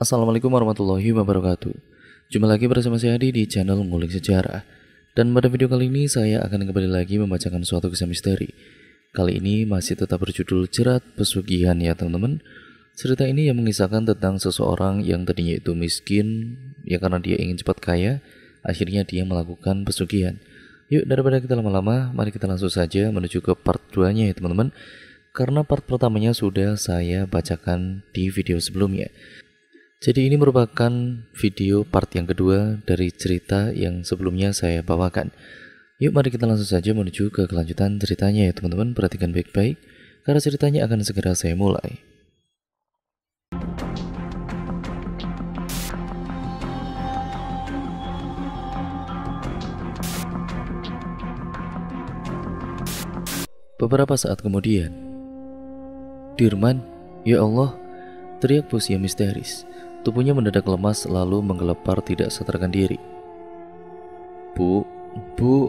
Assalamualaikum warahmatullahi wabarakatuh. Jumpa lagi bersama saya Hadi di channel Ngulik Sejarah. Dan pada video kali ini saya akan kembali lagi membacakan suatu kisah misteri. Kali ini masih tetap berjudul Jerat Pesugihan ya teman-teman. Cerita ini yang mengisahkan tentang seseorang yang tadinya itu miskin, ya karena dia ingin cepat kaya, akhirnya dia melakukan pesugihan. Yuk, daripada kita lama-lama, mari kita langsung saja menuju ke part 2-nya ya teman-teman. Karena part pertamanya sudah saya bacakan di video sebelumnya. Jadi ini merupakan video part yang kedua dari cerita yang sebelumnya saya bawakan. Yuk mari kita langsung saja menuju ke kelanjutan ceritanya ya teman-teman. Perhatikan baik-baik karena ceritanya akan segera saya mulai. Beberapa saat kemudian, "Dirman, ya Allah," teriak Busia misteris. Tubuhnya mendadak lemas lalu menggelepar tidak sadarkan diri. "Bu, bu,"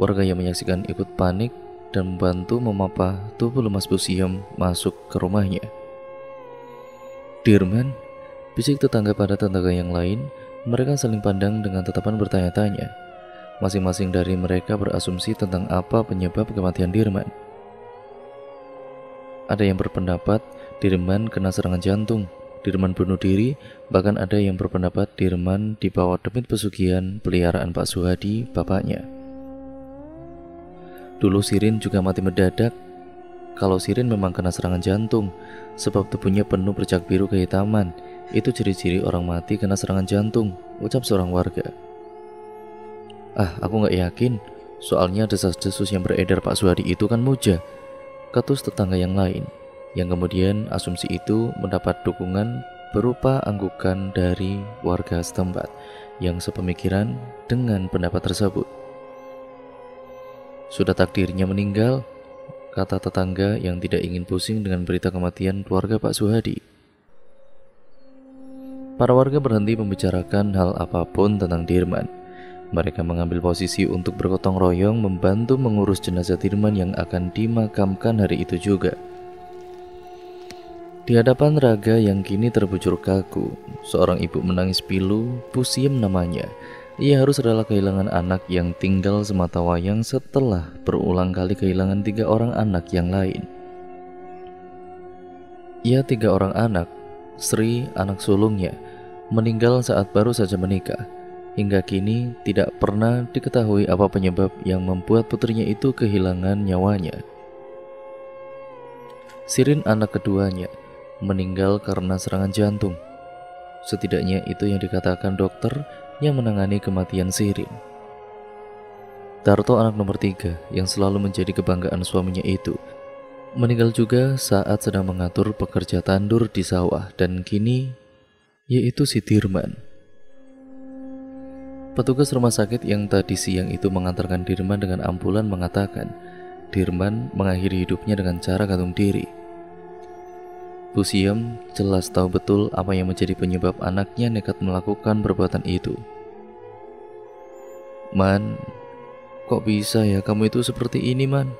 warga yang menyaksikan ikut panik dan membantu memapah tubuh lemas Busiam masuk ke rumahnya. "Dirman," bisik tetangga pada tetangga yang lain. Mereka saling pandang dengan tatapan bertanya-tanya. Masing-masing dari mereka berasumsi tentang apa penyebab kematian Dirman. Ada yang berpendapat Dirman kena serangan jantung, Dirman bunuh diri, bahkan ada yang berpendapat Dirman dibawa demit pesugihan peliharaan Pak Suhadi, bapaknya. Dulu Sirin juga mati mendadak. Kalau Sirin memang kena serangan jantung, sebab tubuhnya penuh bercak biru kehitaman. Itu ciri-ciri orang mati kena serangan jantung, ucap seorang warga. "Ah, aku nggak yakin, soalnya desas-desus yang beredar Pak Suhadi itu kan muja," ketus tetangga yang lain. Yang kemudian asumsi itu mendapat dukungan berupa anggukan dari warga setempat yang sepemikiran dengan pendapat tersebut. "Sudah takdirnya meninggal," kata tetangga yang tidak ingin pusing dengan berita kematian keluarga Pak Suhadi. Para warga berhenti membicarakan hal apapun tentang Dirman. Mereka mengambil posisi untuk bergotong royong membantu mengurus jenazah Dirman yang akan dimakamkan hari itu juga. Di hadapan raga yang kini terbujur kaku, seorang ibu menangis pilu, Pusiem namanya. Ia harus rela kehilangan anak yang tinggal semata wayang setelah berulang kali kehilangan 3 orang anak yang lain. Ia 3 orang anak, Sri anak sulungnya, meninggal saat baru saja menikah. Hingga kini tidak pernah diketahui apa penyebab yang membuat putrinya itu kehilangan nyawanya. Sirin anak keduanya meninggal karena serangan jantung. Setidaknya itu yang dikatakan dokter yang menangani kematian Sirin. Darto anak nomor 3 yang selalu menjadi kebanggaan suaminya itu meninggal juga saat sedang mengatur pekerja tandur di sawah, dan kini yaitu si Dirman. Petugas rumah sakit yang tadi siang itu mengantarkan Dirman dengan ambulan mengatakan Dirman mengakhiri hidupnya dengan cara gantung diri. Busiam jelas tahu betul apa yang menjadi penyebab anaknya nekat melakukan perbuatan itu. "Man, kok bisa ya kamu itu seperti ini, Man?"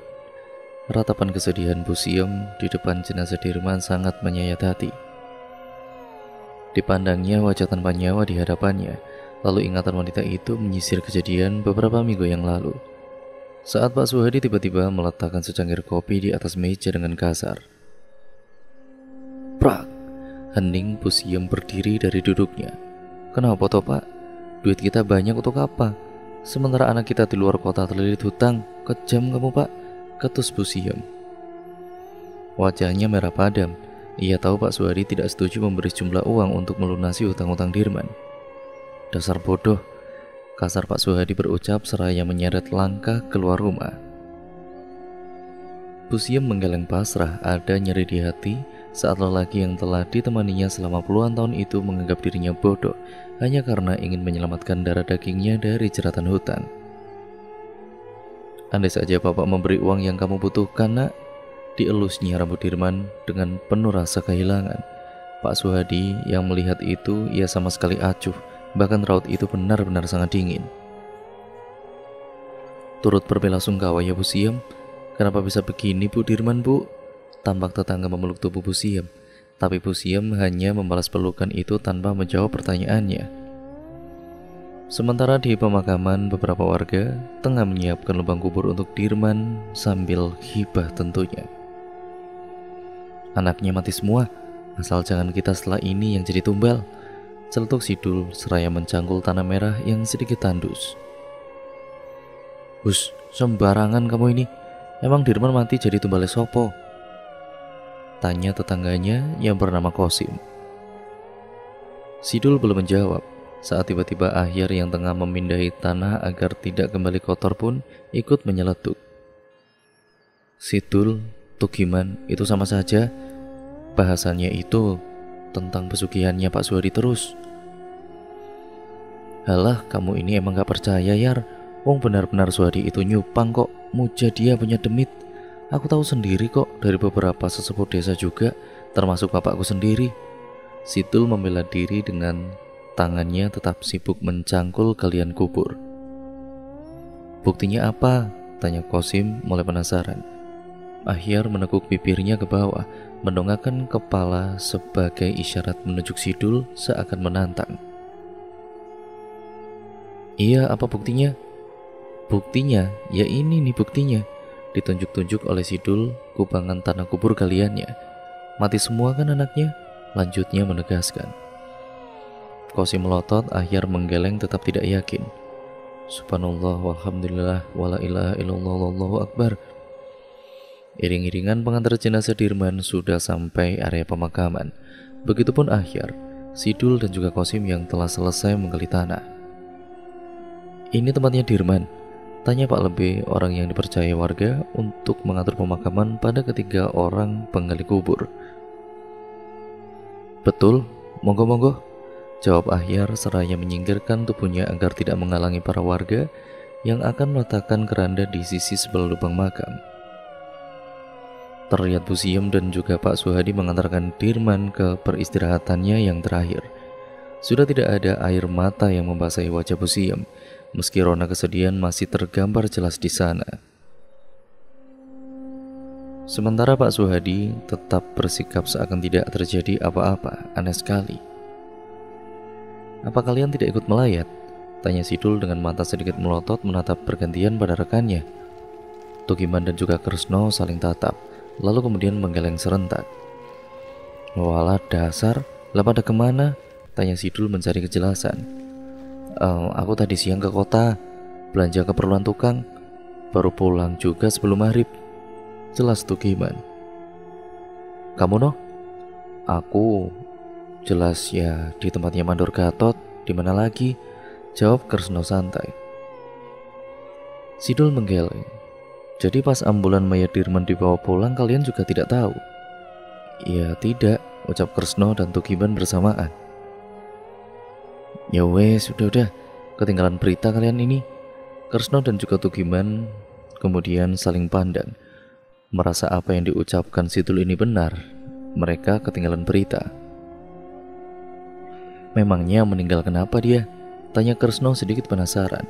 Ratapan kesedihan Busiam di depan jenazah Dirman sangat menyayat hati. Dipandangnya wajah tanpa nyawa di hadapannya, lalu ingatan wanita itu menyisir kejadian beberapa minggu yang lalu, saat Pak Suhadi tiba-tiba meletakkan secangkir kopi di atas meja dengan kasar. Prak! Hening. Busiam berdiri dari duduknya. "Kenapa toh, Pak? Duit kita banyak untuk apa? Sementara anak kita di luar kota terlilit hutang. Kejam kamu, Pak," ketus Busiam. Wajahnya merah padam. Ia tahu Pak Suhadi tidak setuju memberi jumlah uang untuk melunasi hutang-hutang Dirman. "Dasar bodoh," kasar Pak Suhadi berucap seraya menyeret langkah keluar rumah. Busiam menggeleng pasrah, ada nyeri di hati saat lelaki yang telah ditemaninya selama puluhan tahun itu menganggap dirinya bodoh hanya karena ingin menyelamatkan darah dagingnya dari jeratan hutang. "Andai saja bapak memberi uang yang kamu butuhkan, Nak," dielusnya rambut Dirman dengan penuh rasa kehilangan. Pak Suhadi yang melihat itu, ia sama sekali acuh, bahkan raut itu benar-benar sangat dingin. "Turut berbelasungkawa ya Busiam. Kenapa bisa begini Bu Dirman, Bu?" tampak tetangga memeluk tubuh Busiam. tapi Pusiem hanya membalas pelukan itu tanpa menjawab pertanyaannya. Sementara di pemakaman, beberapa warga tengah menyiapkan lubang kubur untuk Dirman sambil hibah tentunya. Anaknya mati semua, asal jangan kita setelah ini yang jadi tumbal, celetuk Sidul seraya mencangkul tanah merah yang sedikit tandus. Hus, sembarangan kamu ini. Emang Dirman mati jadi tumbale sopo? Tanya tetangganya yang bernama Kosim. Sidul belum menjawab saat tiba-tiba Ahyar yang tengah memindahi tanah agar tidak kembali kotor pun ikut menyeletuk. Sidul, Tugiman itu sama saja. Bahasannya itu tentang pesugihannya Pak Suhadi terus. Halah, kamu ini emang gak percaya, Yar. Wong benar-benar Suhadi itu nyupang kok, muja dia penyedemit. Aku tahu sendiri kok dari beberapa sesepuh desa juga, termasuk bapakku sendiri. Sidul membela diri dengan tangannya tetap sibuk mencangkul galian kubur. Buktinya apa? Tanya Kosim mulai penasaran. Ahyar menekuk bibirnya ke bawah, mendongakkan kepala sebagai isyarat menunjuk Sidul seakan menantang. Iya, apa buktinya? Buktinya, ya ini nih buktinya. Ditunjuk-tunjuk oleh Sidul kubangan tanah kubur galiannya. Mati semua kan anaknya? Lanjutnya menegaskan. Kosim melotot, Ahyar menggeleng tetap tidak yakin. Subhanallah, walhamdulillah, wala ilaha illallah, wallahu akbar. Iring-iringan pengantar jenazah Dirman sudah sampai area pemakaman. Begitupun Ahyar, Sidul dan juga Kosim yang telah selesai menggali tanah. Ini tempatnya Dirman, tanya Pak Lebe, orang yang dipercaya warga untuk mengatur pemakaman pada ketiga orang penggali kubur. Betul, monggo-monggo, jawab Ahyar seraya menyingkirkan tubuhnya agar tidak menghalangi para warga yang akan meletakkan keranda di sisi sebelah lubang makam. Terlihat Pusiem dan juga Pak Suhadi mengantarkan Dirman ke peristirahatannya yang terakhir. Sudah tidak ada air mata yang membasahi wajah Pusiem, meski rona kesedihan masih tergambar jelas di sana. Sementara Pak Suhadi tetap bersikap seakan tidak terjadi apa-apa. Aneh sekali. Apa kalian tidak ikut melayat? Tanya Sidul dengan mata sedikit melotot menatap bergantian pada rekannya. Tugiman dan juga Kresno saling tatap, lalu kemudian menggeleng serentak. Walah dasar, lah pada kemana? Tanya Sidul mencari kejelasan. Aku tadi siang ke kota, belanja keperluan tukang, baru pulang juga sebelum maghrib, jelas Tugiman. Kamu noh? Aku jelas ya di tempatnya Mandor Gatot, di mana lagi? Jawab Kresno santai. Sidul menggeleng. Jadi pas ambulan mayat Dirman dibawa pulang kalian juga tidak tahu? Ya tidak, ucap Kresno dan Tugiman bersamaan. Ya wes, udah-udah, ketinggalan berita kalian ini. Kresno dan juga Tugiman kemudian saling pandang, merasa apa yang diucapkan Sidul ini benar. Mereka ketinggalan berita. Memangnya meninggal kenapa dia? Tanya Kresno sedikit penasaran.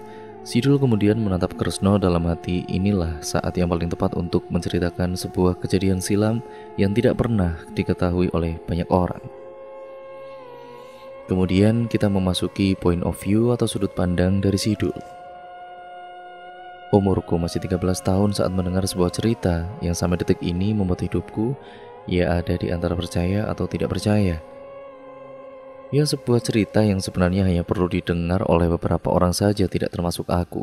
Sidul kemudian menatap Kresno dalam hati. Inilah saat yang paling tepat untuk menceritakan sebuah kejadian silam yang tidak pernah diketahui oleh banyak orang. Kemudian kita memasuki point of view atau sudut pandang dari Sidul. Umurku masih 13 tahun saat mendengar sebuah cerita yang sampai detik ini membuat hidupku ya ada di antara percaya atau tidak percaya. Ya sebuah cerita yang sebenarnya hanya perlu didengar oleh beberapa orang saja, tidak termasuk aku.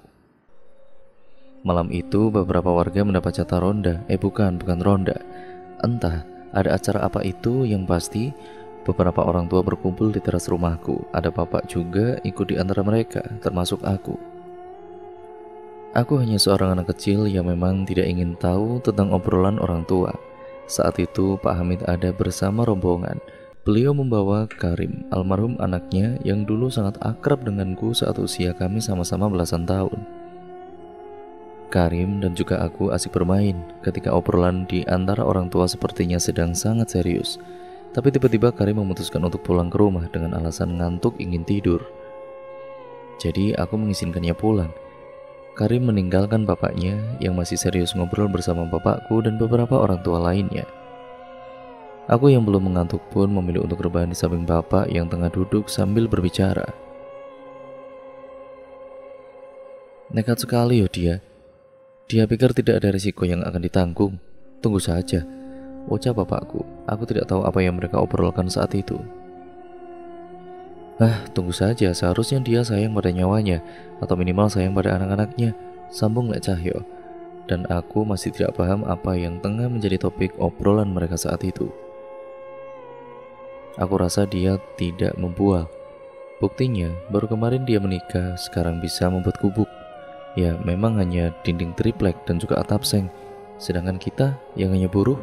Malam itu beberapa warga mendapat jatah ronda, bukan ronda. Entah ada acara apa itu, yang pasti beberapa orang tua berkumpul di teras rumahku. Ada bapak juga ikut di antara mereka, termasuk aku. Aku hanya seorang anak kecil yang memang tidak ingin tahu tentang obrolan orang tua. Saat itu Pak Hamid ada bersama rombongan. Beliau membawa Karim, almarhum anaknya yang dulu sangat akrab denganku saat usia kami sama-sama belasan tahun. Karim dan juga aku asik bermain ketika obrolan di antara orang tua sepertinya sedang sangat serius. Tapi tiba-tiba Karim memutuskan untuk pulang ke rumah dengan alasan ngantuk ingin tidur. Jadi aku mengizinkannya pulang. Karim meninggalkan bapaknya yang masih serius ngobrol bersama bapakku dan beberapa orang tua lainnya. Aku yang belum mengantuk pun memilih untuk rebahan di samping bapak yang tengah duduk sambil berbicara. Nekat sekali yo dia. Dia pikir tidak ada risiko yang akan ditanggung. Tunggu saja, ucap bapakku. Aku tidak tahu apa yang mereka obrolkan saat itu. Nah, tunggu saja, seharusnya dia sayang pada nyawanya, atau minimal sayang pada anak-anaknya, sambung Lek Cahyo. Dan aku masih tidak paham apa yang tengah menjadi topik obrolan mereka saat itu. Aku rasa dia tidak membual. Buktinya, baru kemarin dia menikah, sekarang bisa membuat gubuk. Ya, memang hanya dinding triplek dan juga atap seng, sedangkan kita yang hanya buruh.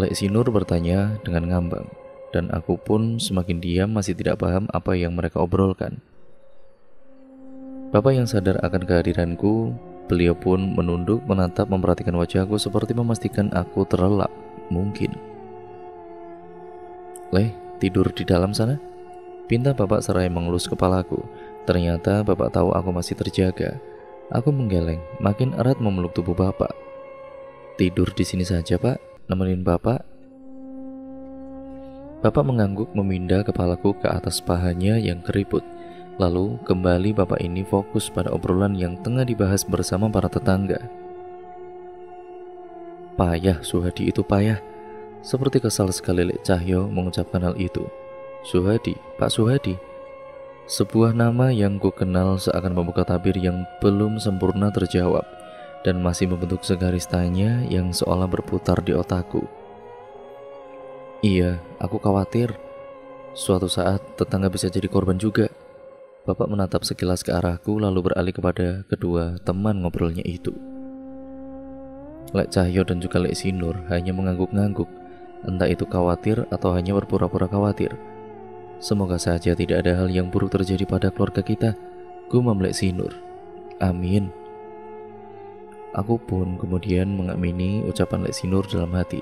Lek Sinur bertanya dengan ngambang. Dan aku pun semakin diam, masih tidak paham apa yang mereka obrolkan. Bapak yang sadar akan kehadiranku, beliau pun menunduk menatap memperhatikan wajahku seperti memastikan aku terlelap, mungkin. Leh, tidur di dalam sana? Pinta bapak seraya mengelus kepalaku. Ternyata bapak tahu aku masih terjaga. Aku menggeleng, makin erat memeluk tubuh bapak. Tidur di sini saja pak, nemenin bapak. Bapak mengangguk memindah kepalaku ke atas pahanya yang keriput. Lalu kembali bapak ini fokus pada obrolan yang tengah dibahas bersama para tetangga. Payah, Suhadi itu payah. Seperti kesal sekali Lek Cahyo mengucapkan hal itu. Suhadi, Pak Suhadi. Sebuah nama yang ku kenal seakan membuka tabir yang belum sempurna terjawab. Dan masih membentuk segaris tanya yang seolah berputar di otakku. Iya, aku khawatir. Suatu saat tetangga bisa jadi korban juga. Bapak menatap sekilas ke arahku lalu beralih kepada kedua teman ngobrolnya itu. Lek Cahyo dan juga Lek Sinur hanya mengangguk-ngangguk. Entah itu khawatir atau hanya berpura-pura khawatir. Semoga saja tidak ada hal yang buruk terjadi pada keluarga kita, gumam Lek Sinur. Amin. Aku pun kemudian mengamini ucapan Lek Sinur dalam hati.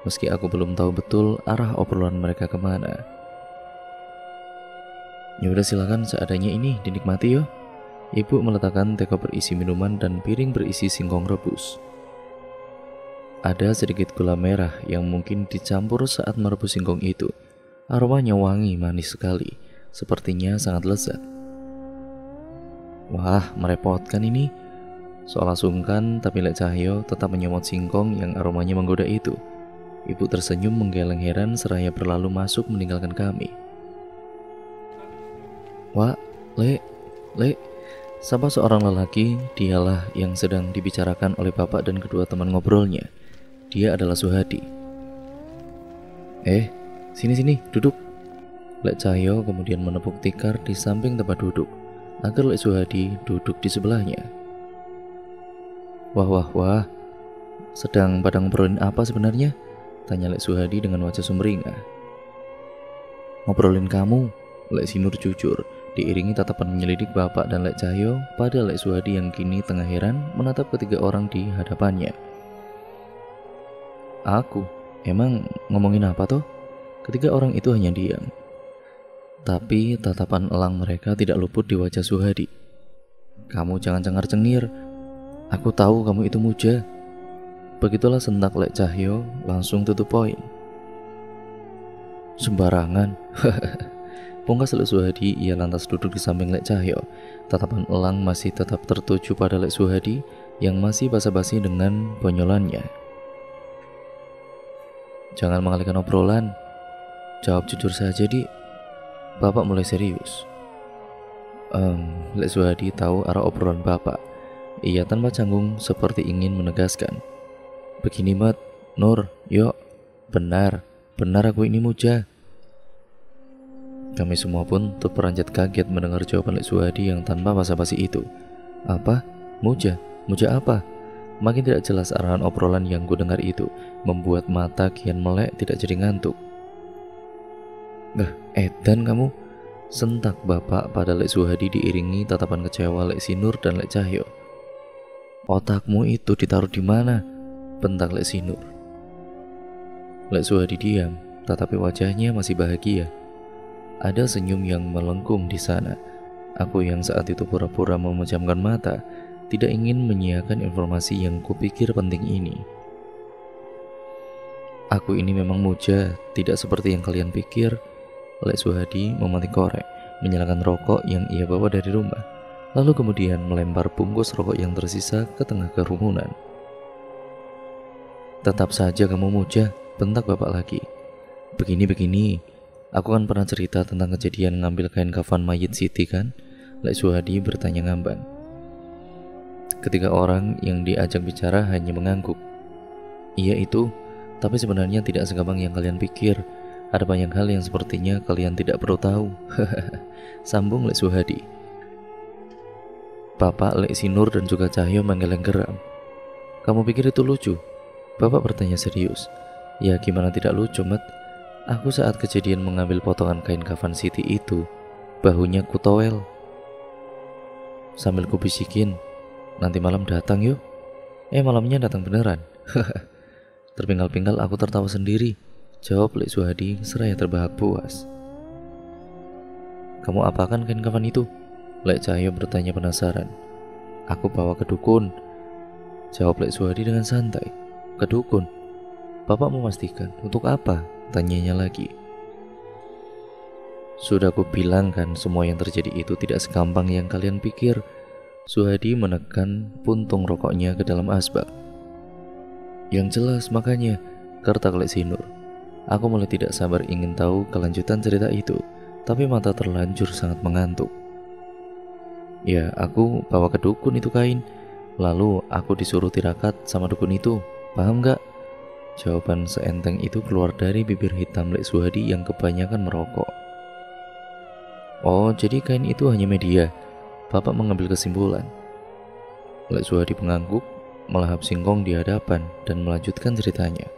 Meski aku belum tahu betul arah obrolan mereka kemana. Yaudah silakan seadanya ini dinikmati yo. Ibu meletakkan teko berisi minuman dan piring berisi singkong rebus. Ada sedikit gula merah yang mungkin dicampur saat merebus singkong itu. Aromanya wangi manis sekali. Sepertinya sangat lezat. Wah, merepotkan ini. Seolah sungkan tapi Lek Cahyo tetap menyemot singkong yang aromanya menggoda itu. Ibu tersenyum menggeleng heran seraya berlalu masuk meninggalkan kami. Wah, Lek, sapa seorang lelaki, dialah yang sedang dibicarakan oleh bapak dan kedua teman ngobrolnya. Dia adalah Suhadi. Sini, duduk. Lek Cahyo kemudian menepuk tikar di samping tempat duduk, agar Lek Suhadi duduk di sebelahnya. Wah, sedang pada ngobrolin apa sebenarnya? Tanya Lek Suhadi dengan wajah sumringah. Ngobrolin kamu, Lek Sinur jujur, diiringi tatapan menyelidik bapak dan Lek Cahyo pada Lek Suhadi yang kini tengah heran menatap ketiga orang di hadapannya. Aku, emang ngomongin apa toh? Ketiga orang itu hanya diam. Tapi tatapan elang mereka tidak luput di wajah Suhadi. Kamu jangan cengar-cengir. Aku tahu kamu itu muja. Begitulah sentak Lek Cahyo, langsung tutup poin. Sembarangan. Pungkas Lek Suhadi, ia lantas duduk di samping Lek Cahyo. Tatapan elang masih tetap tertuju pada Lek Suhadi yang masih basa-basi dengan bonyolannya. Jangan mengalihkan obrolan. Jawab jujur saja, Di. Bapak mulai serius. Lek Suhadi tahu arah obrolan bapak. Ia tanpa canggung seperti ingin menegaskan. Begini mat, Nur, yuk, benar aku ini muja. Kami semua pun terperanjat kaget mendengar jawaban Lek Suhadi yang tanpa basa-basi itu. Apa? Muja? Muja apa? Makin tidak jelas arahan obrolan yang ku dengar itu, membuat mata kian melek tidak jadi ngantuk. Edan kamu, sentak bapak pada Lek Suhadi diiringi tatapan kecewa Lek Sinur dan Lek Cahyo. Otakmu itu ditaruh di mana? Bentak Lek Sinur. Lek Suhadi diam, tetapi wajahnya masih bahagia. Ada senyum yang melengkung di sana. Aku yang saat itu pura-pura memejamkan mata, tidak ingin menyiakan informasi yang kupikir penting ini. Aku ini memang muja, tidak seperti yang kalian pikir. Lek Suhadi memetik korek, menyalakan rokok yang ia bawa dari rumah, lalu kemudian melempar bungkus rokok yang tersisa ke tengah kerumunan. Tetap saja kamu muja, bentak bapak lagi. Begini, aku kan pernah cerita tentang kejadian ngambil kain kafan mayit Siti kan? Lek Suhadi bertanya ngamban. Ketiga orang yang diajak bicara hanya mengangguk. Iya itu, tapi sebenarnya tidak segampang yang kalian pikir. Ada banyak hal yang sepertinya kalian tidak perlu tahu. Sambung Lek Suhadi. Bapak Lek Sinur dan juga Cahyo menggeleng geram. Kamu pikir itu lucu? Bapak bertanya serius. Ya gimana tidak lucu, Met? Aku saat kejadian mengambil potongan kain kafan Siti itu, bahunya kutowel. Sambil kubisikin, nanti malam datang yuk. Malamnya datang beneran. Terpinggal-pinggal aku tertawa sendiri. Jawab Lek Suhadi seraya terbahak puas. Kamu apakan kain kafan itu? Lek Cahyo bertanya penasaran. Aku bawa ke dukun, jawab Lek Suhadi dengan santai. Ke dukun? Bapak memastikan. Untuk apa? Tanyanya lagi. Sudah aku bilang kan, semua yang terjadi itu tidak segampang yang kalian pikir. Suhadi menekan puntung rokoknya ke dalam asbak. Yang jelas makanya, kertak Lek Sinur. Aku mulai tidak sabar ingin tahu kelanjutan cerita itu, tapi mata terlanjur sangat mengantuk. Ya, aku bawa ke dukun itu kain, lalu aku disuruh tirakat sama dukun itu, paham gak? Jawaban seenteng itu keluar dari bibir hitam Lek Suhadi yang kebanyakan merokok. Oh, jadi kain itu hanya media, bapak mengambil kesimpulan. Lek Suhadi mengangguk, melahap singkong di hadapan dan melanjutkan ceritanya.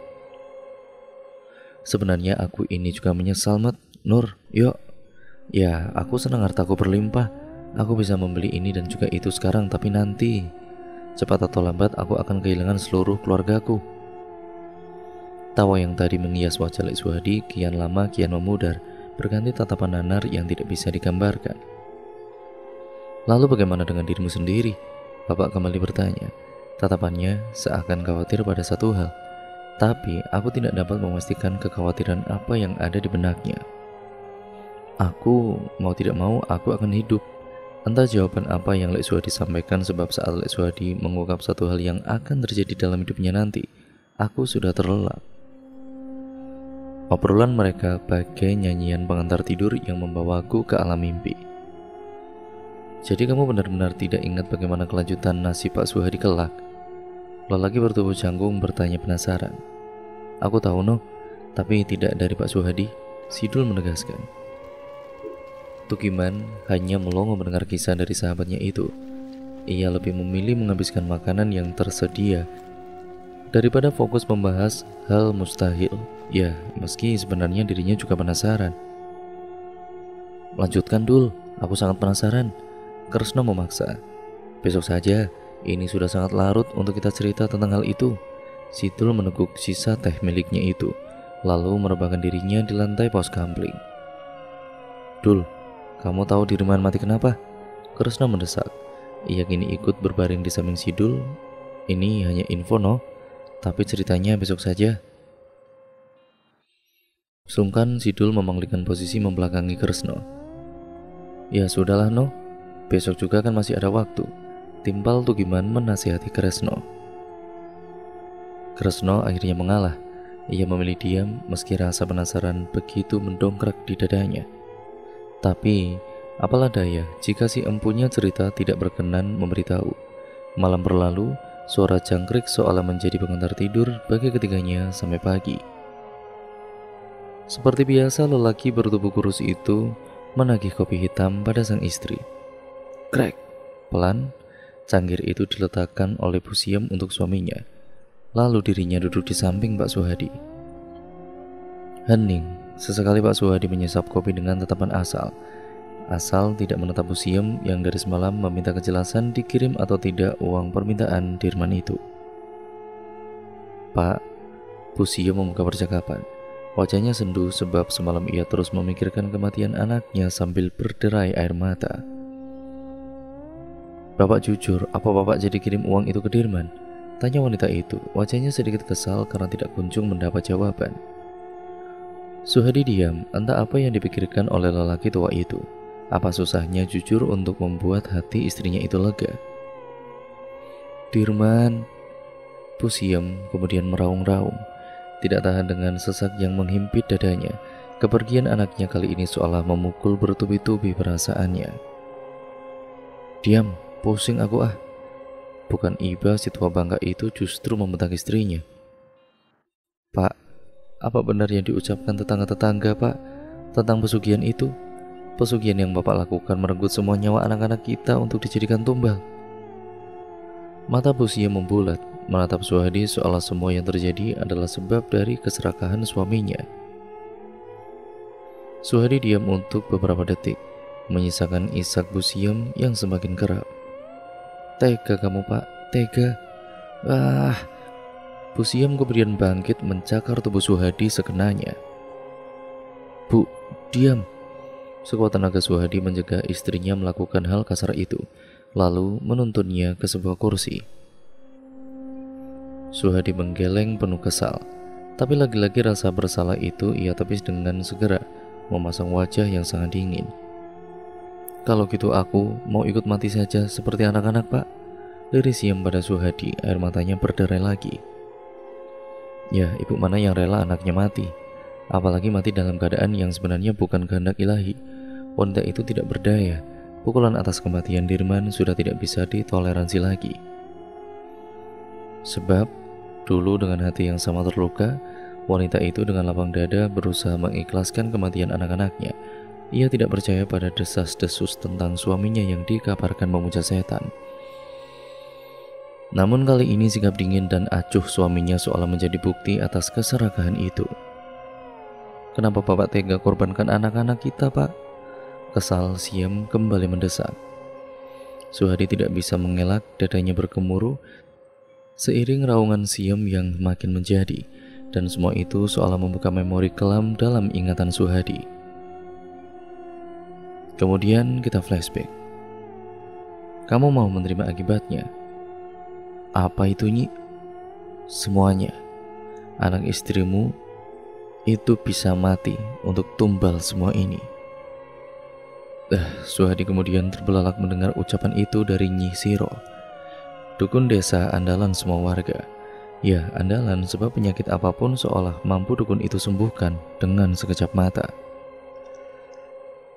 Sebenarnya aku ini juga menyesal, Met. Nur, yuk. Ya, aku senang hartaku berlimpah. Aku bisa membeli ini dan juga itu sekarang, tapi nanti cepat atau lambat aku akan kehilangan seluruh keluargaku. Tawa yang tadi menghias wajah Lek Suhadi kian lama kian memudar, berganti tatapan nanar yang tidak bisa digambarkan. Lalu bagaimana dengan dirimu sendiri? Bapak kembali bertanya. Tatapannya seakan khawatir pada satu hal. Tapi aku tidak dapat memastikan kekhawatiran apa yang ada di benaknya. Aku mau tidak mau aku akan hidup. Entah jawaban apa yang Lek Suhadi sampaikan, sebab saat Lek Suhadi mengungkap satu hal yang akan terjadi dalam hidupnya nanti, aku sudah terlelap. Obrolan mereka bagai nyanyian pengantar tidur yang membawaku ke alam mimpi. Jadi kamu benar-benar tidak ingat bagaimana kelanjutan nasib Pak Suhadi kelak? Lelaki bertubuh canggung bertanya penasaran. Aku tahu no, tapi tidak dari Pak Suhadi, Sidul menegaskan. Tukiman hanya melongo mendengar kisah dari sahabatnya itu. Ia lebih memilih menghabiskan makanan yang tersedia daripada fokus membahas hal mustahil. Ya, meski sebenarnya dirinya juga penasaran. Lanjutkan Dul, aku sangat penasaran. Kresno memaksa. Besok saja. Ini sudah sangat larut untuk kita cerita tentang hal itu. Sidul meneguk sisa teh miliknya itu, lalu merebahkan dirinya di lantai pos kampling. Dul, kamu tahu Dirman mati kenapa? Kresna mendesak. Ia kini ikut berbaring di samping Sidul. Ini hanya info no, tapi ceritanya besok saja. Sungkan Sidul memanggilkan posisi membelakangi Kresna. Ya sudahlah no, besok juga kan masih ada waktu. Timpal Tugiman menasihati Kresno. Kresno akhirnya mengalah. Ia memilih diam meski rasa penasaran begitu mendongkrak di dadanya. Tapi, apalah daya jika si empunya cerita tidak berkenan memberitahu. Malam berlalu, suara jangkrik seolah menjadi pengantar tidur bagi ketiganya sampai pagi. Seperti biasa, lelaki bertubuh kurus itu menagih kopi hitam pada sang istri. Krek, pelan. Cangkir itu diletakkan oleh Bu Siem untuk suaminya. Lalu dirinya duduk di samping Pak Suhadi. Hening. Sesekali Pak Suhadi menyesap kopi dengan tatapan asal. Asal tidak menatap Bu Siem yang dari semalam meminta kejelasan dikirim atau tidak uang permintaan Dirman itu. Pak, Bu Siem membuka percakapan. Wajahnya sendu sebab semalam ia terus memikirkan kematian anaknya sambil berderai air mata. Bapak jujur, apa bapak jadi kirim uang itu ke Dirman? tanya wanita itu. Wajahnya sedikit kesal karena tidak kunjung mendapat jawaban. Suhadi diam, entah apa yang dipikirkan oleh lelaki tua itu. Apa susahnya jujur untuk membuat hati istrinya itu lega? Dirman, Pusiam kemudian meraung-raung, tidak tahan dengan sesak yang menghimpit dadanya. Kepergian anaknya kali ini seolah memukul bertubi-tubi perasaannya. Diam, pusing aku ah. Bukan iba si tua bangka itu justru membentak istrinya. Pak, apa benar yang diucapkan tetangga-tetangga pak tentang pesugihan itu? Pesugihan yang bapak lakukan merenggut semua nyawa anak-anak kita untuk dijadikan tumbal. Mata Busia membulat, menatap Suhadi seolah semua yang terjadi adalah sebab dari keserakahan suaminya. Suhadi diam untuk beberapa detik, menyisakan isak Busiam yang semakin kerap. Tega kamu pak, tega. Wah, Busiam kemudian bangkit mencakar tubuh Suhadi sekenanya. Bu, diam. Sekuat tenaga Suhadi mencegah istrinya melakukan hal kasar itu, lalu menuntunnya ke sebuah kursi. Suhadi menggeleng penuh kesal, tapi lagi-lagi rasa bersalah itu ia tepis dengan segera, memasang wajah yang sangat dingin. Kalau gitu aku mau ikut mati saja seperti anak-anak pak, liris Siam pada Suhadi, air matanya berderai lagi. Ya, ibu mana yang rela anaknya mati, apalagi mati dalam keadaan yang sebenarnya bukan kehendak ilahi. Wanita itu tidak berdaya. Pukulan atas kematian Dirman sudah tidak bisa ditoleransi lagi. Sebab dulu dengan hati yang sama terluka, wanita itu dengan lapang dada berusaha mengikhlaskan kematian anak-anaknya. Ia tidak percaya pada desas-desus tentang suaminya yang dikabarkan memuja setan. Namun kali ini sikap dingin dan acuh suaminya seolah menjadi bukti atas keserakahan itu. Kenapa bapak tega korbankan anak-anak kita pak? Kesal Siam kembali mendesak. Suhadi tidak bisa mengelak, dadanya bergemuruh seiring raungan Siam yang makin menjadi. Dan semua itu seolah membuka memori kelam dalam ingatan Suhadi. Kemudian kita flashback. Kamu mau menerima akibatnya? Apa itu Nyi? Semuanya. Anak istrimu itu bisa mati untuk tumbal semua ini. Suhadi kemudian terbelalak mendengar ucapan itu dari Nyi Siro, dukun desa andalan semua warga. Ya, andalan sebab penyakit apapun seolah mampu dukun itu sembuhkan dengan sekejap mata.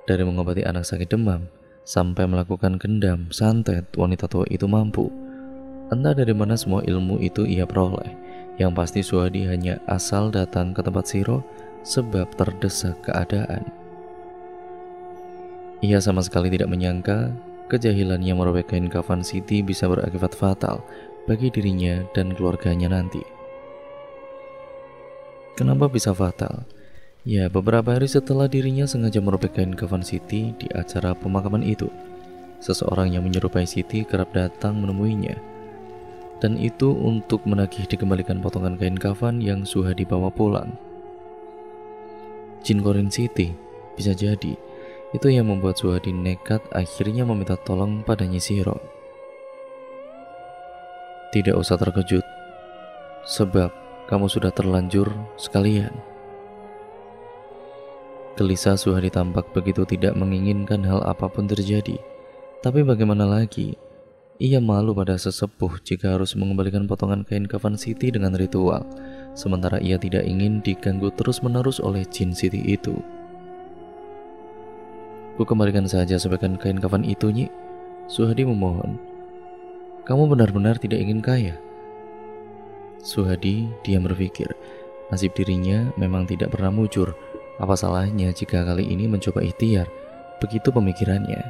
Dari mengobati anak sakit demam, sampai melakukan gendam, santet, wanita tua itu mampu. Entah dari mana semua ilmu itu ia peroleh, yang pasti Suhadi hanya asal datang ke tempat Siro sebab terdesak keadaan. Ia sama sekali tidak menyangka kejahilannya merobek kain kafan Siti bisa berakibat fatal bagi dirinya dan keluarganya nanti. Kenapa bisa fatal? Ya, beberapa hari setelah dirinya sengaja merobek kain kafan Siti di acara pemakaman itu, seseorang yang menyerupai Siti kerap datang menemuinya. Dan itu untuk menagih dikembalikan potongan kain kafan yang Suhadi bawa pulang. Jin korin Siti, bisa jadi. Itu yang membuat Suhadi nekat akhirnya meminta tolong pada Nyi Siro. Tidak usah terkejut, sebab kamu sudah terlanjur sekalian. Gelisah Suhadi tampak begitu tidak menginginkan hal apapun terjadi. Tapi bagaimana lagi, ia malu pada sesepuh jika harus mengembalikan potongan kain kafan Siti dengan ritual, sementara ia tidak ingin diganggu terus-menerus oleh jin Siti itu. Ku kembalikan saja sebagian kain kafan itu Nyi, Suhadi memohon. Kamu benar-benar tidak ingin kaya? Suhadi diam berpikir, nasib dirinya memang tidak pernah mujur. Apa salahnya jika kali ini mencoba ikhtiar? Begitu pemikirannya.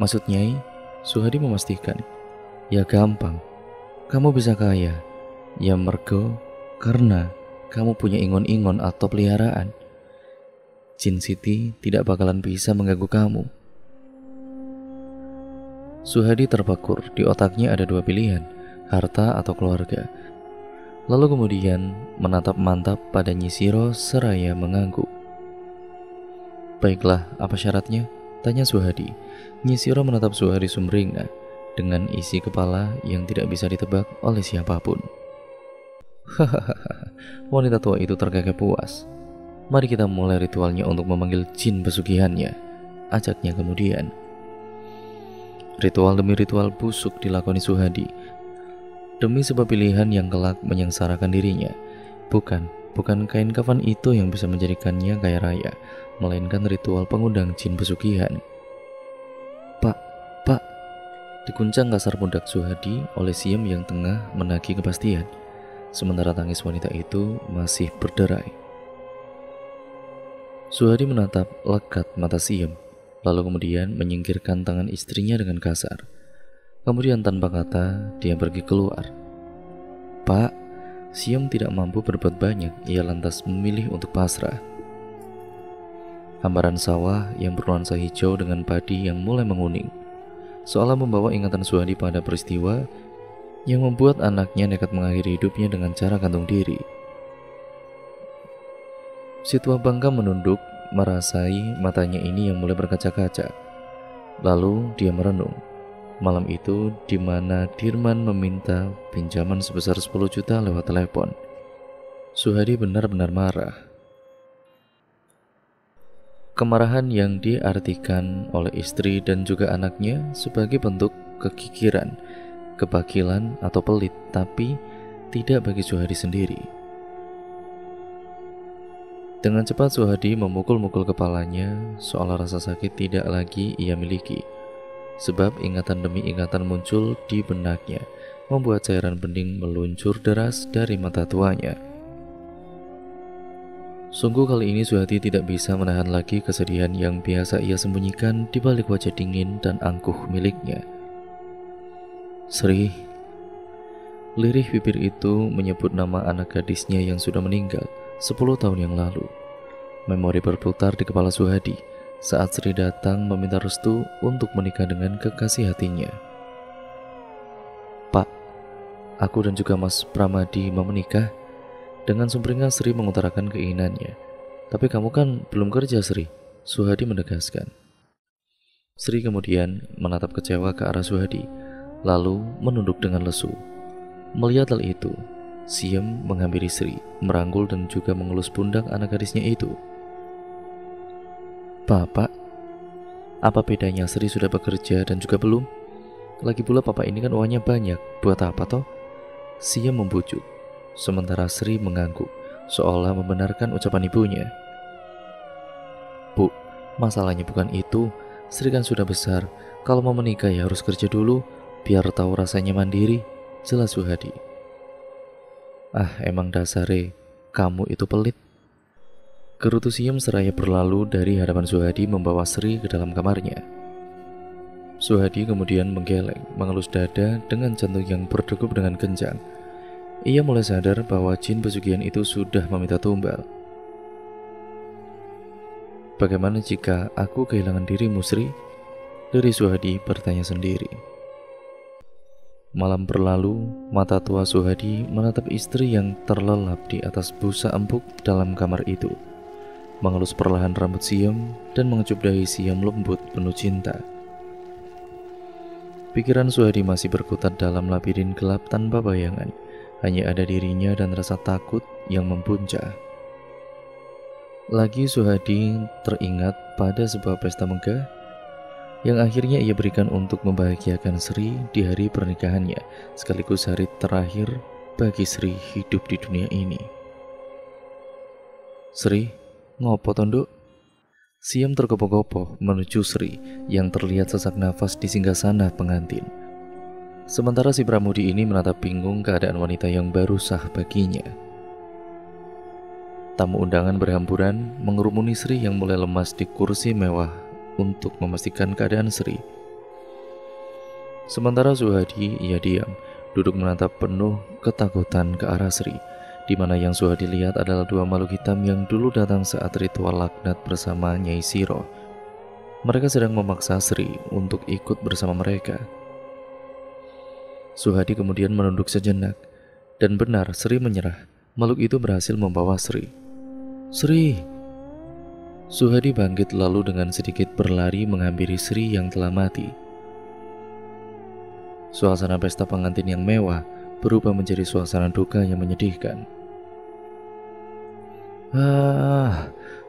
Maksud Nyai? Suhadi memastikan. Ya gampang, kamu bisa kaya. Ya mergo, karena kamu punya ingon-ingon atau peliharaan. Jin Siti tidak bakalan bisa mengganggu kamu. Suhadi terpakur, di otaknya ada dua pilihan, harta atau keluarga. Lalu kemudian menatap mantap pada Nyi Siro seraya mengangguk. Baiklah, apa syaratnya? Tanya Suhadi. Nyi Siro menatap Suhadi sumringah. dengan isi kepala yang tidak bisa ditebak oleh siapapun. Hahaha, wanita tua itu tergagap puas. Mari kita mulai ritualnya untuk memanggil jin pesugihannya, ajaknya kemudian. Ritual demi ritual busuk dilakoni Suhadi, demi sebuah pilihan yang kelak menyengsarakan dirinya. Bukan kain kafan itu yang bisa menjadikannya kaya raya, melainkan ritual pengundang jin pesugihan. Pak, diguncang kasar pundak Suhadi oleh Siem yang tengah menagih kepastian, sementara tangis wanita itu masih berderai. Suhadi menatap lekat mata Siem, lalu kemudian menyingkirkan tangan istrinya dengan kasar. Kemudian tanpa kata, dia pergi keluar. Pak, Siem tidak mampu berbuat banyak, ia lantas memilih untuk pasrah. Hamparan sawah yang bernuansa hijau dengan padi yang mulai menguning, seolah membawa ingatan Suhadi pada peristiwa yang membuat anaknya nekat mengakhiri hidupnya dengan cara gantung diri. Si tua bangka menunduk, merasai matanya ini yang mulai berkaca-kaca. Lalu dia merenung. Malam itu di mana Dirman meminta pinjaman sebesar 10 juta lewat telepon. Suhadi benar-benar marah. Kemarahan yang diartikan oleh istri dan juga anaknya sebagai bentuk kekikiran, kebakilan atau pelit, tapi tidak bagi Suhadi sendiri. Dengan cepat Suhadi memukul-mukul kepalanya, seolah rasa sakit tidak lagi ia miliki. Sebab ingatan demi ingatan muncul di benaknya, membuat cairan bening meluncur deras dari mata tuanya. Sungguh kali ini Suhadi tidak bisa menahan lagi kesedihan yang biasa ia sembunyikan di balik wajah dingin dan angkuh miliknya. Sri, lirih bibir itu menyebut nama anak gadisnya yang sudah meninggal 10 tahun yang lalu. Memori berputar di kepala Suhadi saat Sri datang meminta restu untuk menikah dengan kekasih hatinya. Pak, aku dan juga Mas Pramadi mau menikah. Dengan sumringah Sri mengutarakan keinginannya. Tapi kamu kan belum kerja, Sri, Suhadi menegaskan. Sri kemudian menatap kecewa ke arah Suhadi, lalu menunduk dengan lesu. Melihat hal itu, Siem menghampiri Sri, merangkul dan juga mengelus pundak anak gadisnya itu. Bapak, apa bedanya Sri sudah bekerja dan juga belum? Lagi pula Bapak ini kan uangnya banyak, buat apa toh? Siem membujuk, sementara Sri mengangguk, seolah membenarkan ucapan ibunya. Bu, masalahnya bukan itu. Sri kan sudah besar, kalau mau menikah ya harus kerja dulu, biar tahu rasanya mandiri, jelas Suhadi. Ah, emang dasare, kamu itu pelit. Gerutu Siem seraya berlalu dari hadapan Suhadi membawa Sri ke dalam kamarnya. Suhadi kemudian menggeleng, mengelus dada dengan jantung yang berdegup dengan kencang. Ia mulai sadar bahwa jin pesugihan itu sudah meminta tumbal. Bagaimana jika aku kehilangan dirimu, Sri? Dari Suhadi bertanya sendiri. Malam berlalu, mata tua Suhadi menatap istri yang terlelap di atas busa empuk dalam kamar itu, mengelus perlahan rambut Siem dan mengecup dahi Siem lembut penuh cinta. Pikiran Suhadi masih berkutat dalam labirin gelap tanpa bayangan, hanya ada dirinya dan rasa takut yang mempunca. Lagi Suhadi teringat pada sebuah pesta megah yang akhirnya ia berikan untuk membahagiakan Sri di hari pernikahannya, sekaligus hari terakhir bagi Sri hidup di dunia ini. Sri, ngopo tonduk? Siem tergopoh-gopoh menuju Sri yang terlihat sesak nafas di singgasana pengantin. Sementara si Pramudi ini menatap bingung keadaan wanita yang baru sah baginya. Tamu undangan berhamburan mengerumuni Sri yang mulai lemas di kursi mewah untuk memastikan keadaan Sri. Sementara Suhadi ia diam, duduk menatap penuh ketakutan ke arah Sri, di mana yang Suhadi lihat adalah 2 makhluk hitam yang dulu datang saat ritual laknat bersama Nyi Siro. Mereka sedang memaksa Sri untuk ikut bersama mereka. Suhadi kemudian menunduk sejenak, dan benar Sri menyerah. Makhluk itu berhasil membawa Sri. Sri! Suhadi bangkit lalu dengan sedikit berlari menghampiri Sri yang telah mati. Suasana pesta pengantin yang mewah berubah menjadi suasana duka yang menyedihkan.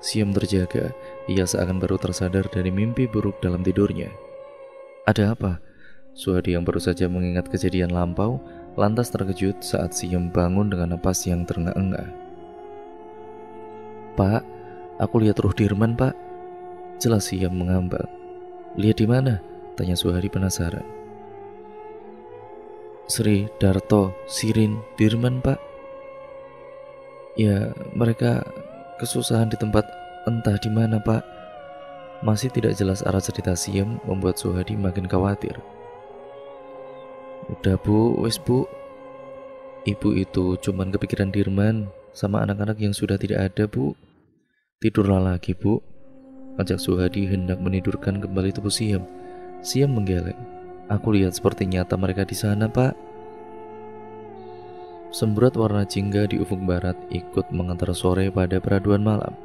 Siam terjaga, ia seakan baru tersadar dari mimpi buruk dalam tidurnya. Ada apa? Suhadi yang baru saja mengingat kejadian lampau, lantas terkejut saat Siam bangun dengan napas yang terengah-engah. "Pak, aku lihat Ruh Dirman, Pak." Jelas Siam mengambang. "Lihat di mana?" tanya Suhadi penasaran. "Sri, Darto, Sirin, Dirman, Pak." "Ya, mereka kesusahan di tempat entah di mana, Pak." Masih tidak jelas arah cerita Siam membuat Suhadi makin khawatir. "Udah Bu, wes Bu. Ibu itu cuman kepikiran Dirman sama anak-anak yang sudah tidak ada, Bu. Tidurlah lagi, Bu," ajak Suhadi hendak menidurkan kembali tubuh Siam. Siam menggeleng. "Aku lihat seperti nyata mereka di sana, Pak." Semburat warna jingga di ufuk barat ikut mengantar sore pada peraduan malam.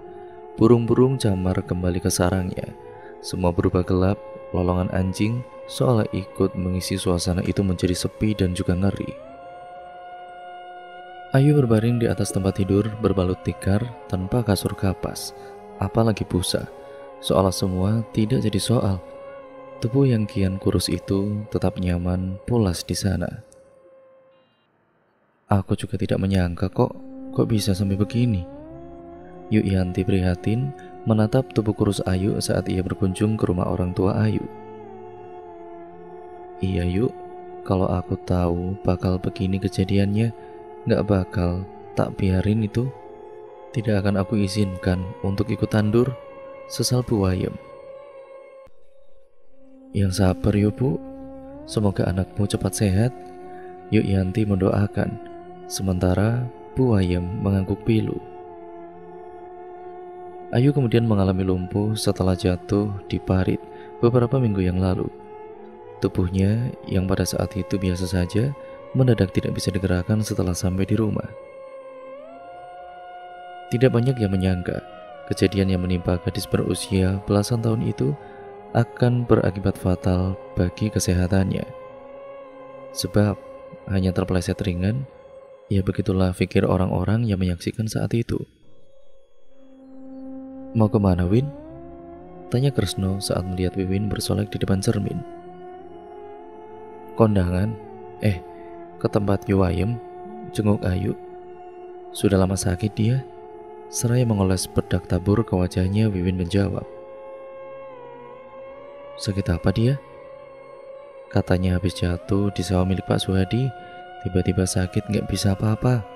Burung-burung camar kembali ke sarangnya. Semua berubah gelap, lolongan anjing seolah ikut mengisi suasana itu menjadi sepi dan juga ngeri. Ayu berbaring di atas tempat tidur berbalut tikar tanpa kasur kapas, apalagi busa. Seolah semua tidak jadi soal. Tubuh yang kian kurus itu tetap nyaman pulas di sana. "Aku juga tidak menyangka kok bisa sampai begini." Yu Yanti prihatin menatap tubuh kurus Ayu saat ia berkunjung ke rumah orang tua Ayu. "Iya Yuk, kalau aku tahu bakal begini kejadiannya, gak bakal tak biarin itu. Tidak akan aku izinkan untuk ikut tandur," sesal Buwayem. "Yang sabar ya Bu, semoga anakmu cepat sehat," Yuk Yanti mendoakan. Sementara Buwayem mengangguk pilu. Ayu kemudian mengalami lumpuh setelah jatuh di parit beberapa minggu yang lalu. Tubuhnya yang pada saat itu biasa saja mendadak tidak bisa digerakkan setelah sampai di rumah. Tidak banyak yang menyangka kejadian yang menimpa gadis berusia belasan tahun itu akan berakibat fatal bagi kesehatannya. Sebab hanya terpeleset ringan, ya begitulah pikir orang-orang yang menyaksikan saat itu. "Mau kemana Win?" tanya Kresno saat melihat Wiwin bersolek di depan cermin. "Kondangan, ke tempat Buwayem, jenguk Ayu. Sudah lama sakit dia," seraya mengoles bedak tabur ke wajahnya Wiwin menjawab. "Sakit apa dia?" "Katanya habis jatuh di sawah milik Pak Suhadi, tiba-tiba sakit nggak bisa apa-apa."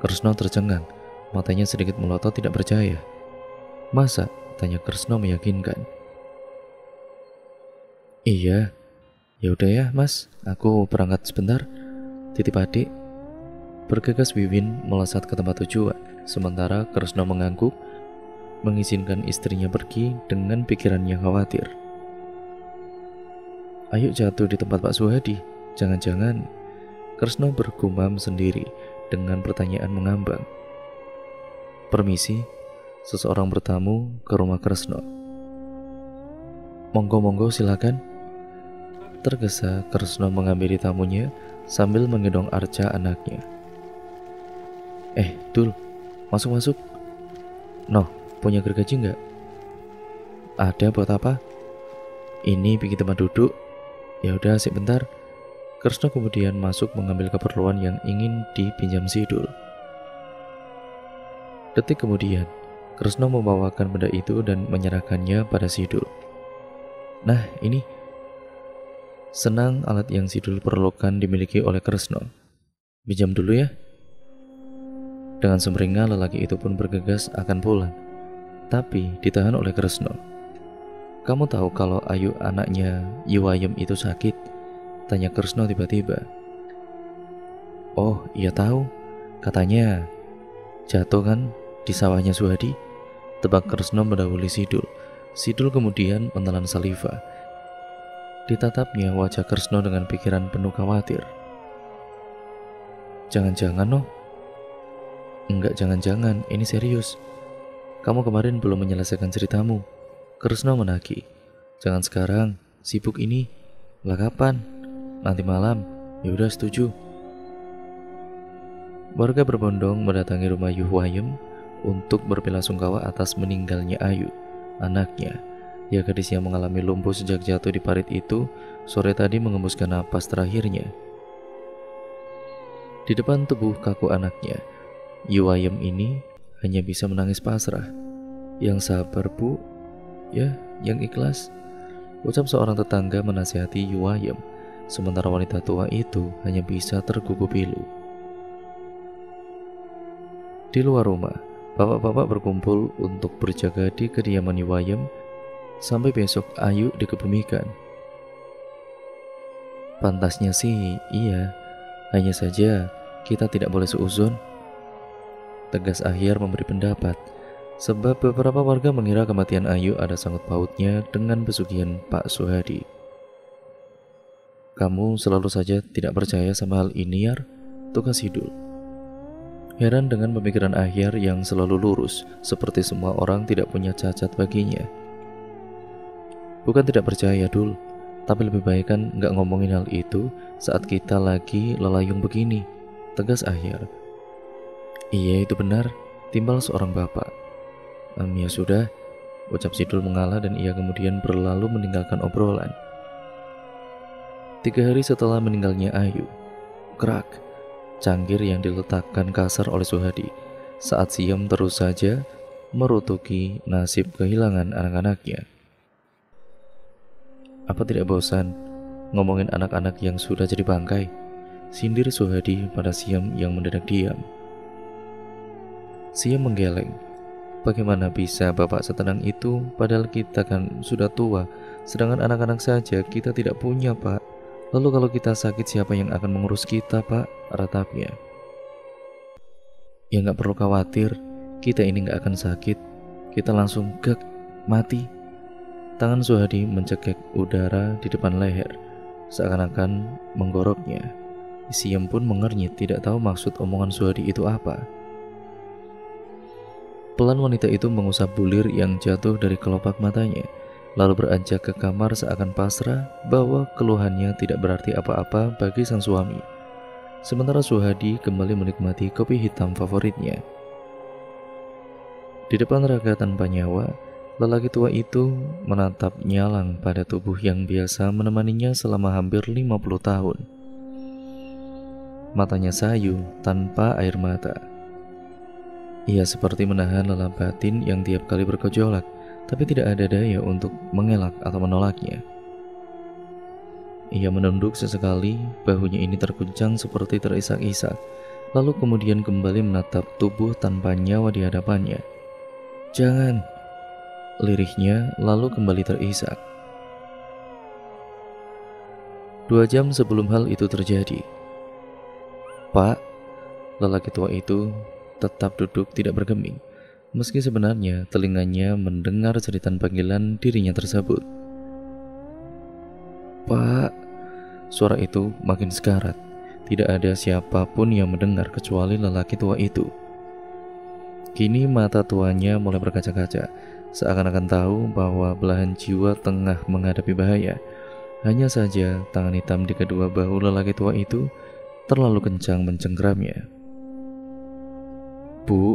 Kresno tercengang, matanya sedikit melotot tidak percaya. "Masa?" tanya Kresno meyakinkan. "Iya, yaudah ya Mas, aku berangkat sebentar, titip adik." Bergegas Wiwin melesat ke tempat tujuan, sementara Kresno mengangguk, mengizinkan istrinya pergi dengan pikirannya khawatir. "Ayo jatuh di tempat Pak Suhadi, jangan-jangan," Kresno bergumam sendiri dengan pertanyaan mengambang. "Permisi, seseorang bertamu ke rumah Kresno." "Monggo-monggo silakan." Tergesa Kresno mengambil tamunya sambil menggendong Arca anaknya. Dul, masuk-masuk." "Noh, punya gergaji nggak?" "Ada, buat apa?" "Ini bikin tempat duduk." "Ya udah, sebentar." Kresno kemudian masuk mengambil keperluan yang ingin dipinjam Sidul. Detik kemudian, Kresno membawakan benda itu dan menyerahkannya pada Sidul. "Nah, ini." Senang alat yang Sidul perlukan dimiliki oleh Kresno. "Pinjam dulu ya." Dengan sumringah lelaki itu pun bergegas akan pulang. Tapi ditahan oleh Kresno. "Kamu tahu kalau Ayu anaknya Buwayem itu sakit?" tanya Kresno tiba-tiba. "Oh iya tahu, katanya jatuh kan di sawahnya Suhadi," tebak Kresno mendahului Sidul. Sidul kemudian menelan saliva. Ditatapnya wajah Kresno dengan pikiran penuh khawatir. "Jangan-jangan noh." "Enggak jangan-jangan, ini serius. Kamu kemarin belum menyelesaikan ceritamu," Kresno menagih. "Jangan sekarang, sibuk ini." Lah kapan? Nanti malam. Ya udah, setuju. Warga berbondong mendatangi rumah Yuhwayem untuk berbelasungkawa atas meninggalnya Ayu, anaknya. Ya, gadis yang mengalami lumpuh sejak jatuh di parit itu sore tadi mengembuskan napas terakhirnya. Di depan tubuh kaku anaknya, Yuhwayem ini hanya bisa menangis pasrah. Yang sabar, Bu. Ya, yang ikhlas, ucap seorang tetangga menasihati Yuhwayem, sementara wanita tua itu hanya bisa tergugup pilu. Di luar rumah, bapak-bapak berkumpul untuk berjaga di kediaman Yuhwayem sampai besok Ayu dikebumikan. Pantasnya sih, iya. Hanya saja kita tidak boleh seuzon, tegas Ahyar memberi pendapat. Sebab beberapa warga mengira kematian Ayu ada sangkut pautnya dengan pesugihan Pak Suhadi. Kamu selalu saja tidak percaya sama hal ini, Yar, tukas Hidul. Heran dengan pemikiran Ahyar yang selalu lurus, seperti semua orang tidak punya cacat baginya. Bukan tidak percaya, Dul, tapi lebih baik kan nggak ngomongin hal itu saat kita lagi lelayung begini, tegas Ahyar. Iya, itu benar, timbal seorang bapak. Ya sudah, ucap Sidul mengalah, dan ia kemudian berlalu meninggalkan obrolan. 3 hari setelah meninggalnya Ayu, kerak, cangkir yang diletakkan kasar oleh Suhadi saat Siem terus saja merutuki nasib kehilangan anak-anaknya. Apa tidak bosan ngomongin anak-anak yang sudah jadi bangkai? Sindir Suhadi pada Siem yang mendadak diam. Siem menggeleng. Bagaimana bisa bapak setenang itu, padahal kita kan sudah tua, sedangkan anak-anak saja kita tidak punya, Pak. Lalu kalau kita sakit, siapa yang akan mengurus kita, Pak? Ratapnya. Ya nggak perlu khawatir, kita ini nggak akan sakit. Kita langsung gek, mati. Tangan Suhadi mencekek udara di depan leher, seakan-akan menggoroknya. Siem pun mengernyit, tidak tahu maksud omongan Suhadi itu apa. Pelan wanita itu mengusap bulir yang jatuh dari kelopak matanya, lalu beranjak ke kamar seakan pasrah bahwa keluhannya tidak berarti apa-apa bagi sang suami. Sementara Suhadi kembali menikmati kopi hitam favoritnya. Di depan raga tanpa nyawa, lelaki tua itu menatap nyalang pada tubuh yang biasa menemaninya selama hampir 50 tahun. Matanya sayu tanpa air mata. Ia seperti menahan lelah batin yang tiap kali bergejolak, tapi tidak ada daya untuk mengelak atau menolaknya. Ia menunduk sesekali, bahunya ini terguncang seperti terisak-isak, lalu kemudian kembali menatap tubuh tanpa nyawa di hadapannya. Jangan, lirihnya, lalu kembali terisak. 2 jam sebelum hal itu terjadi. Pak, lelaki tua itu tetap duduk tidak bergeming, meski sebenarnya telinganya mendengar jeritan panggilan dirinya tersebut. Pak, suara itu makin sekarat. Tidak ada siapapun yang mendengar kecuali lelaki tua itu. Kini mata tuanya mulai berkaca-kaca, seakan-akan tahu bahwa belahan jiwa tengah menghadapi bahaya. Hanya saja tangan hitam di kedua bahu lelaki tua itu terlalu kencang mencengkramnya. Bu,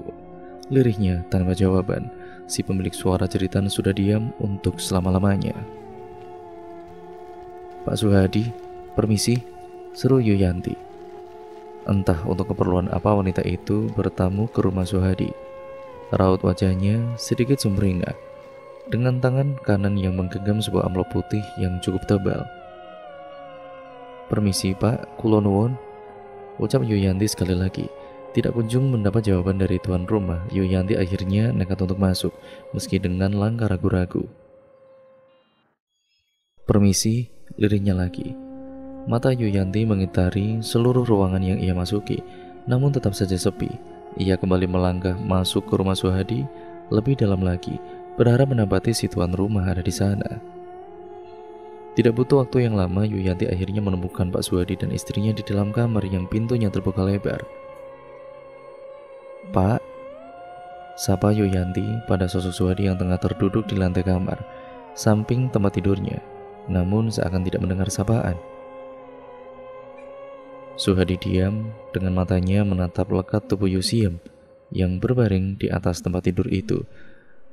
lirihnya tanpa jawaban. Si pemilik suara jeritan sudah diam untuk selama-lamanya. Pak Suhadi, permisi, seru Yuyanti. Entah untuk keperluan apa wanita itu bertamu ke rumah Suhadi. Raut wajahnya sedikit sumringah, dengan tangan kanan yang menggenggam sebuah amplop putih yang cukup tebal. Permisi Pak, kula nuwun, ucap Yuyanti sekali lagi. Tidak kunjung mendapat jawaban dari tuan rumah, Yuyanti akhirnya nekat untuk masuk, meski dengan langkah ragu-ragu. Permisi, lirihnya lagi. Mata Yuyanti mengitari seluruh ruangan yang ia masuki, namun tetap saja sepi. Ia kembali melangkah masuk ke rumah Suhadi, lebih dalam lagi, berharap mendapati si tuan rumah ada di sana. Tidak butuh waktu yang lama, Yuyanti akhirnya menemukan Pak Suhadi dan istrinya di dalam kamar yang pintunya terbuka lebar. Pak, sapa Yuyanti pada sosok Suhadi yang tengah terduduk di lantai kamar, samping tempat tidurnya. namun seakan tidak mendengar sapaan. Suhadi diam, dengan matanya menatap lekat tubuh Yusiem yang berbaring di atas tempat tidur itu.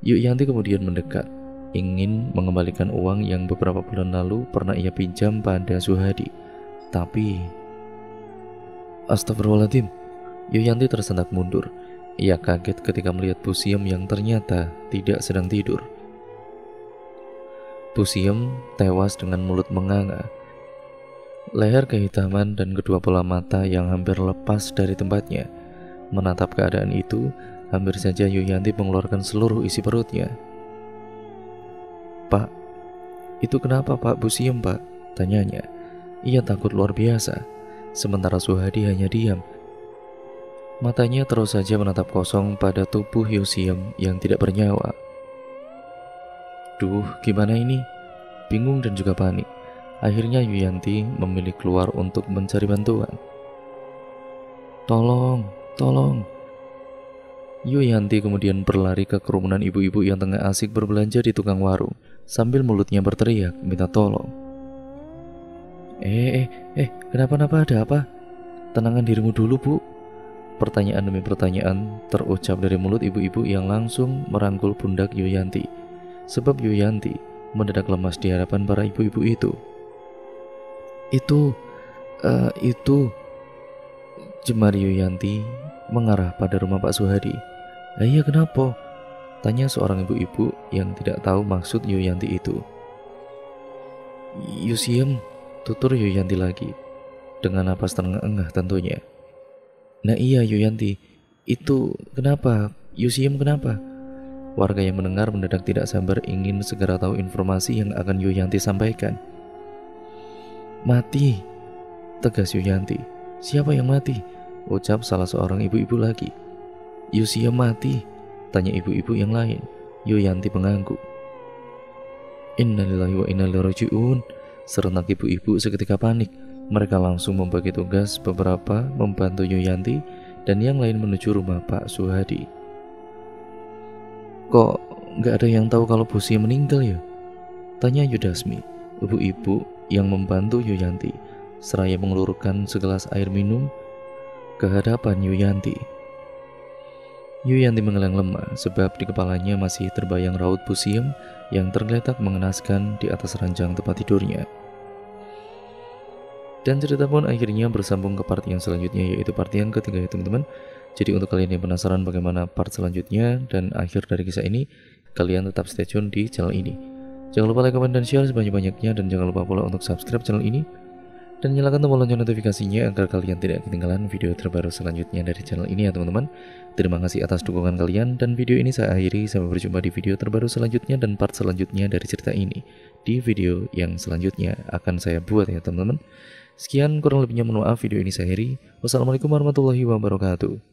Yuk Yanti kemudian mendekat, ingin mengembalikan uang yang beberapa bulan lalu pernah ia pinjam pada Suhadi. Tapi... Astagfirullahaladzim, Yuk Yanti tersentak mundur. Ia kaget ketika melihat Pusiem yang ternyata tidak sedang tidur. Pusiem tewas dengan mulut menganga, leher kehitaman dan kedua bola mata yang hampir lepas dari tempatnya. Menatap keadaan itu, hampir saja Yuyanti mengeluarkan seluruh isi perutnya. "Pak, itu kenapa Pak Pusiem, Pak?" tanyanya. Ia takut luar biasa. Sementara Suhadi hanya diam. Matanya terus saja menatap kosong pada tubuh Yusiem yang tidak bernyawa. "Duh, gimana ini?" Bingung dan juga panik. Akhirnya Yuyanti memilih keluar untuk mencari bantuan. "Tolong, tolong!" Yuyanti kemudian berlari ke kerumunan ibu-ibu yang tengah asik berbelanja di tukang warung, sambil mulutnya berteriak minta tolong. Kenapa ada apa? Tenangkan dirimu dulu, Bu." Pertanyaan demi pertanyaan terucap dari mulut ibu-ibu yang langsung merangkul pundak Yuyanti, sebab Yuyanti mendadak lemas di hadapan para ibu-ibu itu. Itu jemari Yuyanti mengarah pada rumah Pak Suhadi. "Iya, kenapa?" tanya seorang ibu-ibu yang tidak tahu maksud Yuyanti itu. "Yusiem," tutur Yuyanti lagi, dengan napas terengah-engah tentunya. "Nah iya Yuyanti, itu kenapa? Yusiem kenapa?" Warga yang mendengar mendadak tidak sabar ingin segera tahu informasi yang akan Yuyanti sampaikan. "Mati," tegas Yuyanti. "Siapa yang mati?" ucap salah seorang ibu-ibu lagi. "Yusiem mati," tanya ibu-ibu yang lain. Yuyanti mengangguk. "Innalillahi wa inna ilaihi raji'un," serentak ibu-ibu seketika panik. Mereka langsung membagi tugas, beberapa membantu Yuyanti dan yang lain menuju rumah Pak Suhadi. "Kok nggak ada yang tahu kalau Pusiem meninggal ya?" tanya Yudasmi, ibu-ibu yang membantu Yuyanti, seraya mengelurkan segelas air minum ke hadapan Yuyanti. Yuyanti mengeleng lemah sebab di kepalanya masih terbayang raut Pusiem yang tergeletak mengenaskan di atas ranjang tempat tidurnya. Dan cerita pun akhirnya bersambung ke part yang selanjutnya, yaitu part yang ketiga ya teman-teman. Jadi untuk kalian yang penasaran bagaimana part selanjutnya dan akhir dari kisah ini, kalian tetap stay tune di channel ini. Jangan lupa like, comment, dan share sebanyak-banyaknya, dan jangan lupa pula untuk subscribe channel ini dan nyalakan tombol lonceng notifikasinya agar kalian tidak ketinggalan video terbaru selanjutnya dari channel ini ya teman-teman. Terima kasih atas dukungan kalian, dan video ini saya akhiri. Sampai berjumpa di video terbaru selanjutnya dan part selanjutnya dari cerita ini di video yang selanjutnya akan saya buat ya teman-teman. Sekian kurang lebihnya, mohon maaf, video ini saya akhiri. Wassalamualaikum warahmatullahi wabarakatuh.